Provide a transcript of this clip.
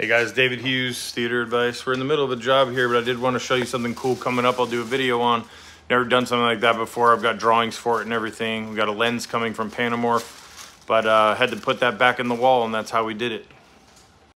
Hey guys, David Hughes, Theater Advice. We're in the middle of a job here, but I did want to show you something cool coming up. I'll do a video on. Never done something like that before. I've got drawings for it and everything. We got a lens coming from Panamorph, but had to put that back in the wall, and that's how we did it.